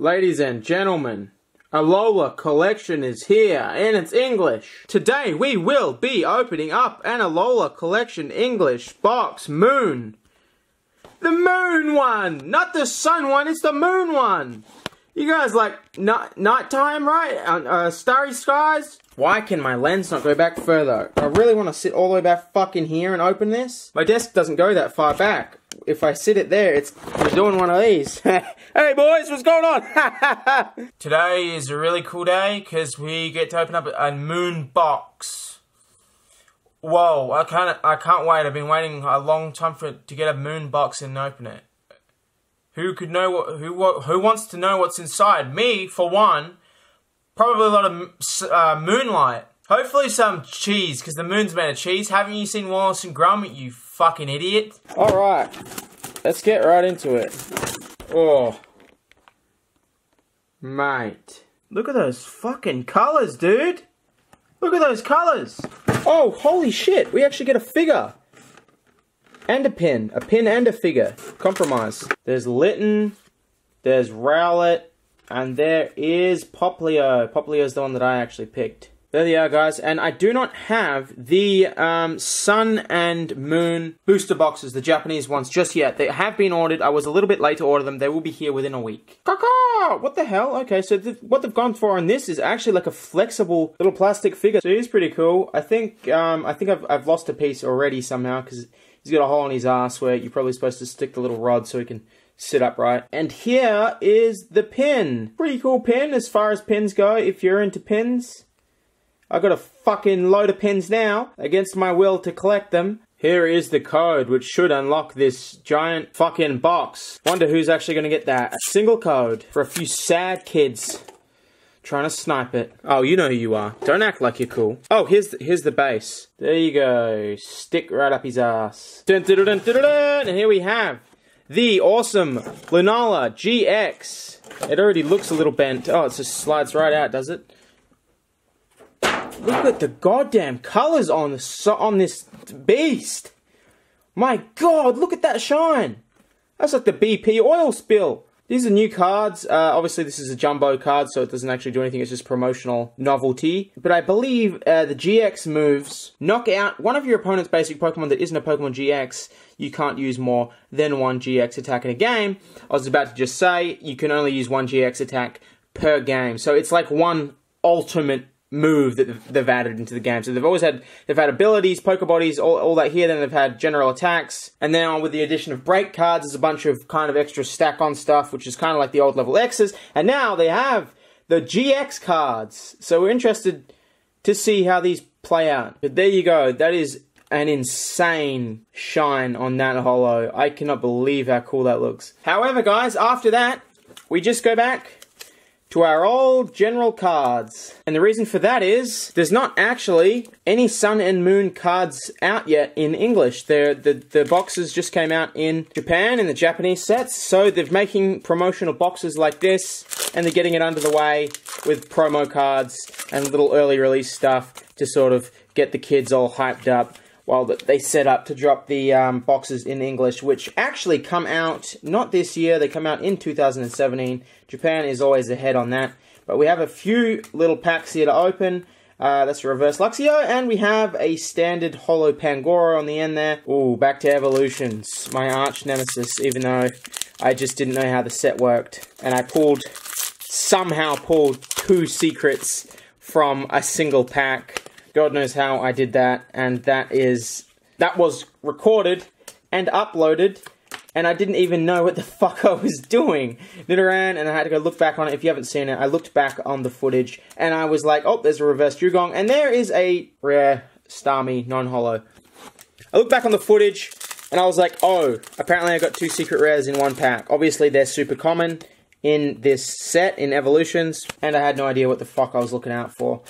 Ladies and gentlemen, Alola Collection is here, and it's English. Today we will be opening up an Alola Collection English box, Moon. The Moon one! Not the Sun one, it's the Moon one! You guys like nighttime, right? Starry skies? Why can my lens not go back further? I really want to sit all the way back fucking here and open this. My desk doesn't go that far back. If I sit it there, we're doing one of these. Hey boys, what's going on? Today is a really cool day because we get to open up a Moon box. Whoa, I can't wait. I've been waiting a long time for it to get a Moon box and open it. Who could know what? Who wants to know what's inside? Me, for one. Probably a lot of moonlight. Hopefully some cheese, because the moon's made of cheese. Haven't you seen Wallace and Gromit, you fucking idiot? Alright, let's get right into it. Oh. Mate. Look at those fucking colours, dude. Look at those colours. Oh, holy shit, we actually get a figure. And a pin. A pin and a figure. Compromise. There's Litten. There's Rowlet. And there is Poplio. Poplio's the one that I actually picked. There they are, guys. And I do not have the Sun and Moon booster boxes, the Japanese ones, just yet. They have been ordered. I was a little bit late to order them. They will be here within a week. Caca! What the hell? Okay, so what they've gone for on this is actually like a flexible little plastic figure. So he's pretty cool. I think I've lost a piece already somehow, because he's got a hole in his ass where you're probably supposed to stick the little rod so he can sit upright. And here is the pin. Pretty cool pin as far as pins go, if you're into pins. I got a fucking load of pins now, against my will to collect them. Here is the code, which should unlock this giant fucking box. Wonder who's actually gonna get that. A single code for a few sad kids trying to snipe it. Oh, you know who you are. Don't act like you're cool. Oh, here's the base. There you go. Stick right up his ass. Dun, dun, dun, dun, dun. And here we have the awesome Lunala GX. It already looks a little bent. Oh, it just slides right out, does it? Look at the goddamn colors on this beast. My god, look at that shine. That's like the BP oil spill. These are new cards. Obviously, this is a jumbo card, so it doesn't actually do anything. It's just promotional novelty. But I believe the GX moves knock out one of your opponent's basic Pokemon that isn't a Pokemon GX. You can't use more than one GX attack in a game. I was about to just say, you can only use one GX attack per game. So it's like one ultimate move that they've added into the game. So they've had abilities, Pokebodies, all that here, then they've had general attacks, and now with the addition of break cards, there's a bunch of kind of extra stack on stuff, which is kind of like the old level X's, and now they have the GX cards. So we're interested to see how these play out. But there you go, that is an insane shine on that holo. I cannot believe how cool that looks. However, guys, after that, we just go back to our old general cards. And the reason for that is, there's not actually any Sun and Moon cards out yet in English. The boxes just came out in Japan, in the Japanese sets, so they're making promotional boxes like this, and they're getting it under the way with promo cards and little early release stuff to sort of get the kids all hyped up while they set up to drop the boxes in English, which actually come out, not this year, they come out in 2017. Japan is always ahead on that. But we have a few little packs here to open. That's a reverse Luxio, and we have a standard holo Pangoro on the end there. Ooh, back to Evolutions, my arch nemesis, even though I just didn't know how the set worked. And I somehow pulled two secrets from a single pack. God knows how I did that, and that was recorded and uploaded, and I didn't even know what the fuck I was doing. Nidoran, and I had to go look back on it. If you haven't seen it, I looked back on the footage, and I was like, oh, there's a reverse Dugong, and there is a rare Starmy non-holo. I looked back on the footage, and I was like, oh, apparently I got two secret rares in one pack. Obviously, they're super common in this set, in Evolutions, and I had no idea what the fuck I was looking out for.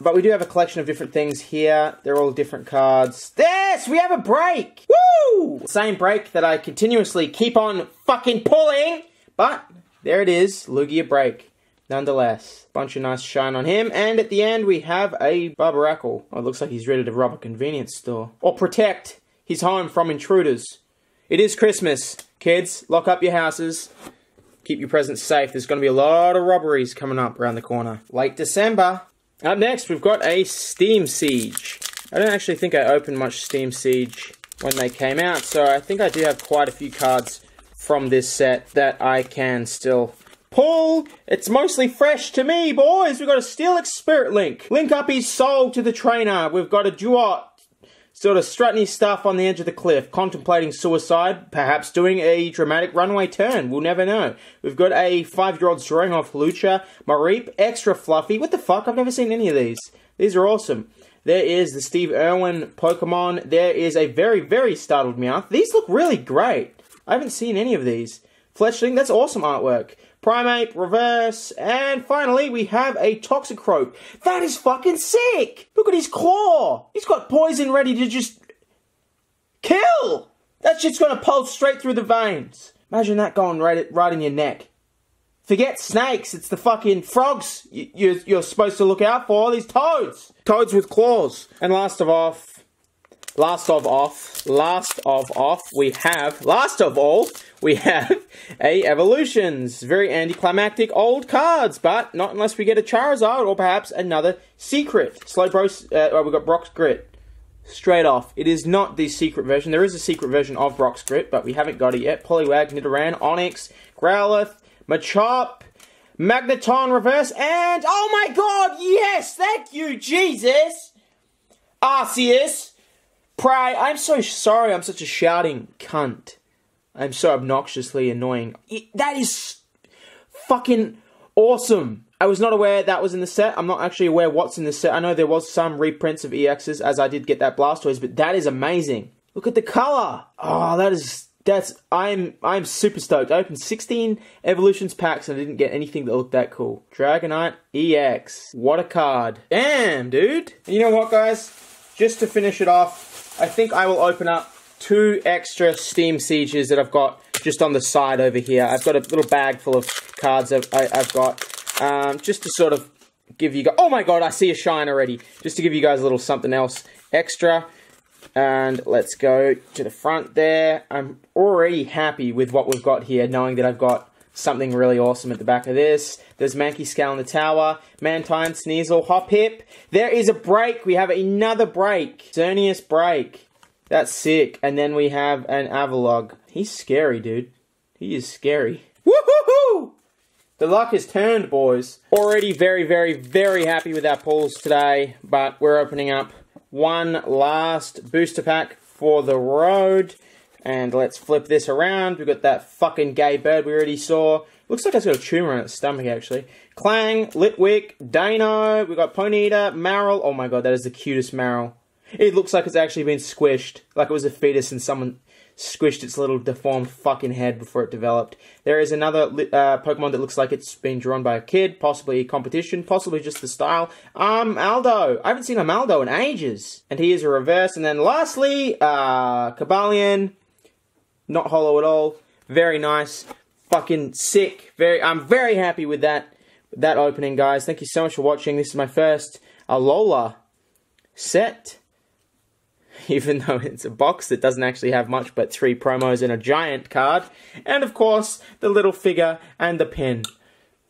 But we do have a collection of different things here. They're all different cards. Yes, we have a break! Woo! Same break that I continuously keep on fucking pulling. But there it is, Lugia break. Nonetheless, bunch of nice shine on him. And at the end, we have a Barbaracle. Oh, it looks like he's ready to rob a convenience store. Or protect his home from intruders. It is Christmas. Kids, lock up your houses. Keep your presents safe. There's going to be a lot of robberies coming up around the corner. Late December. Up next, we've got a Steam Siege. I don't actually think I opened much Steam Siege when they came out, so I think I do have quite a few cards from this set that I can still pull. It's mostly fresh to me, boys. We've got a Steelix Spirit Link. Link up his soul to the trainer. We've got a Duot. Sort of strutting his stuff on the edge of the cliff, contemplating suicide, perhaps doing a dramatic runway turn. We'll never know. We've got a 5-year-old throwing off Lucha, Mareep, extra fluffy. What the fuck? I've never seen any of these. These are awesome. There is the Steve Irwin Pokemon. There is a very, very startled Meowth. These look really great. I haven't seen any of these. Fletchling, that's awesome artwork. Primate, reverse, and finally we have a toxicrope. That is fucking sick! Look at his claw! He's got poison ready to just kill! That shit's gonna pulse straight through the veins. Imagine that going right in your neck. Forget snakes, it's the fucking frogs you're supposed to look out for, these toads! Toads with claws. And last of all, we have a Evolutions. Very anticlimactic old cards, but not unless we get a Charizard or perhaps another secret. Slowbro, we've got Brock's Grit. Straight off. It is not the secret version. There is a secret version of Brock's Grit, but we haven't got it yet. Poliwag, Nidoran, Onyx, Growlithe, Machop, Magneton Reverse, and oh my god, yes! Thank you, Jesus! Arceus! Pray, I'm so sorry I'm such a shouting cunt. I'm so obnoxiously annoying. That is fucking awesome. I was not aware that was in the set. I'm not actually aware what's in the set. I know there was some reprints of EXs as I did get that Blastoise, but that is amazing. Look at the color. Oh, I'm super stoked. I opened 16 Evolutions packs and I didn't get anything that looked that cool. Dragonite EX. What a card. Damn, dude. And you know what, guys? Just to finish it off, I think I will open up 2 extra Steam Sieges that I've got just on the side over here. I've got a little bag full of cards I've got, just to sort of give you guys... Oh my god, I see a shine already. Just to give you guys a little something else extra. And let's go to the front there. I'm already happy with what we've got here, knowing that I've got something really awesome at the back of this. There's Mankey Scale in the Tower. Mantine, Sneasel, Hop Hip. There is a break. We have another break. Xerneas break. That's sick. And then we have an Avalog. He's scary, dude. He is scary. Woohoo! The luck has turned, boys. Already very, very, very happy with our pulls today. But we're opening up one last booster pack for the road. And let's flip this around. We've got that fucking gay bird we already saw. Looks like it's got a tumour on its stomach, actually. Clang, Litwick, Dino. We've got Ponyta, Maril. Oh my god, that is the cutest Maril. It looks like it's actually been squished. Like it was a fetus and someone squished its little deformed fucking head before it developed. There is another Pokemon that looks like it's been drawn by a kid. Possibly competition. Possibly just the style. Aldo. I haven't seen a Aldo in ages. And he is a reverse. And then lastly, Kabalion. Not hollow at all. Very nice. Fucking sick. I'm very happy with that opening, guys. Thank you so much for watching. This is my first Alola set. Even though it's a box that doesn't actually have much but 3 promos and a giant card. And, of course, the little figure and the pin.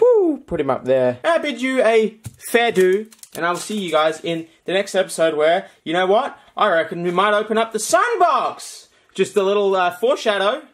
Woo! Put him up there. I bid you a fair do. And I will see you guys in the next episode where, you know what? I reckon we might open up the Sun box. Just a little foreshadow.